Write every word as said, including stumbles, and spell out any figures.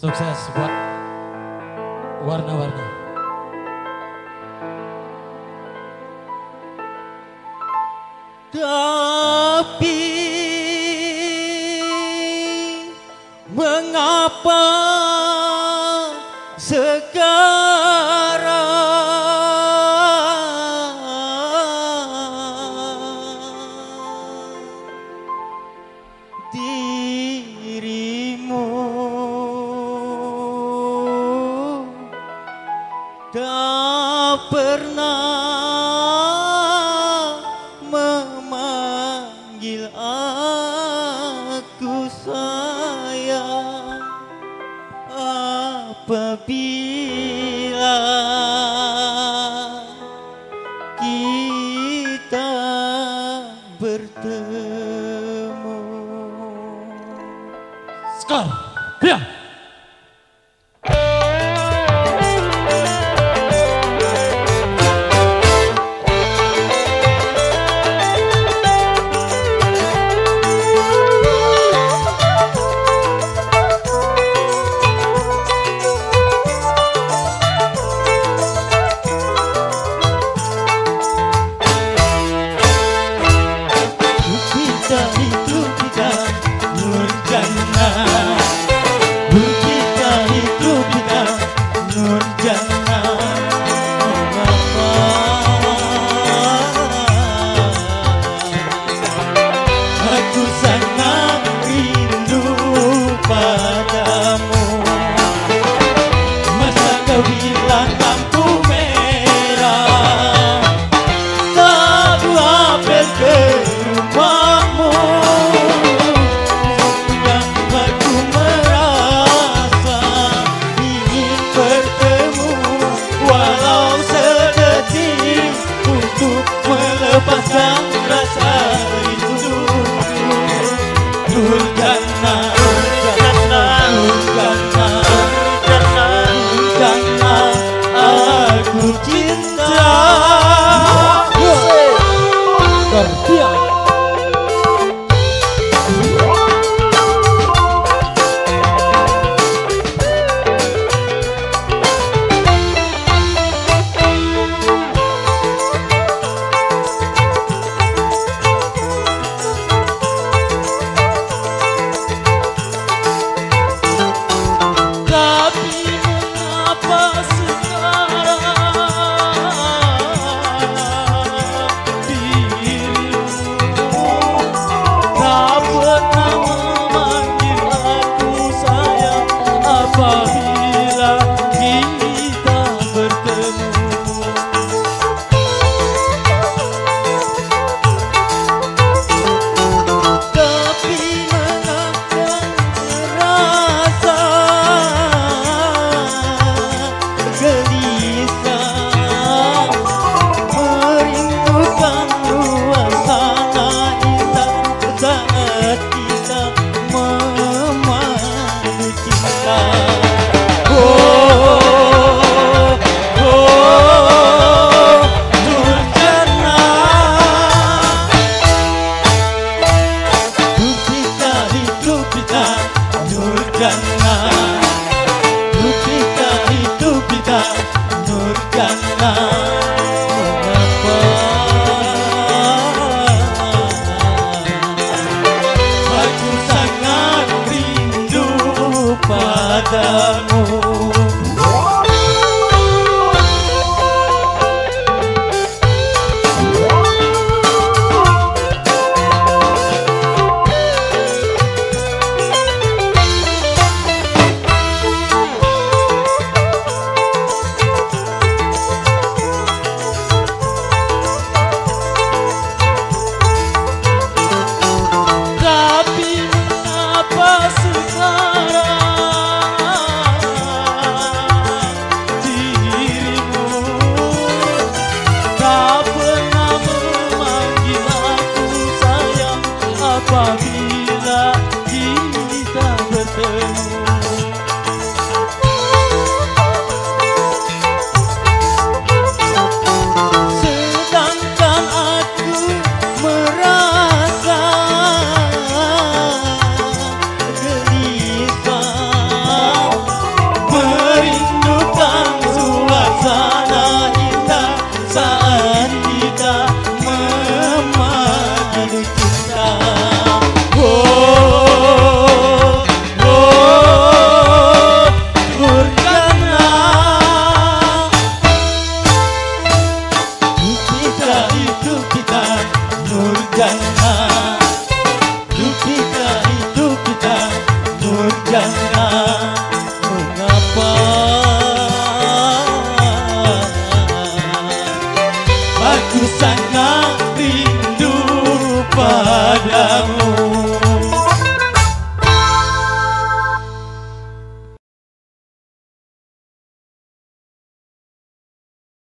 Sukses buat warna-warni. Tapi mengapa sekarang dirimu tak pernah memanggil aku sayang? Apabila kita bertemu. Skor, biar. Durjana, Dukita hidup kita Durjana. Mengapa aku sangat